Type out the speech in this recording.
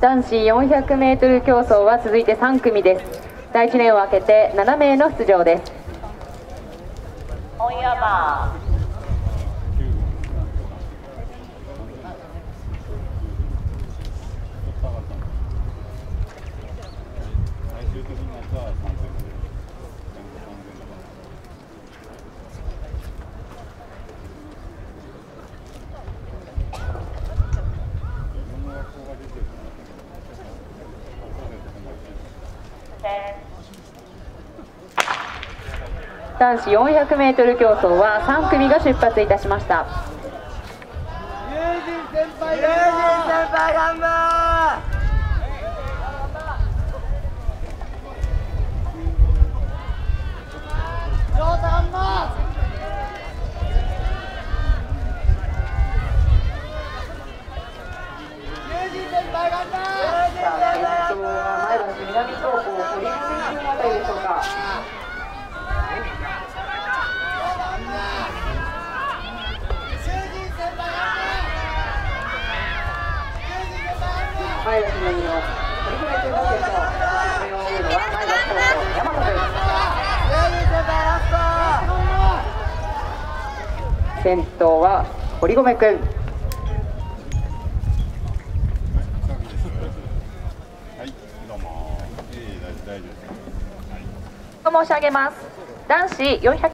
男子 400m 競走は続いて3組です。第1レーンを開けて7名の出場です。男子 400m 競走は3組が出発いたしました。友人先輩頑張れ。先頭は堀米君。申し上げます。男子400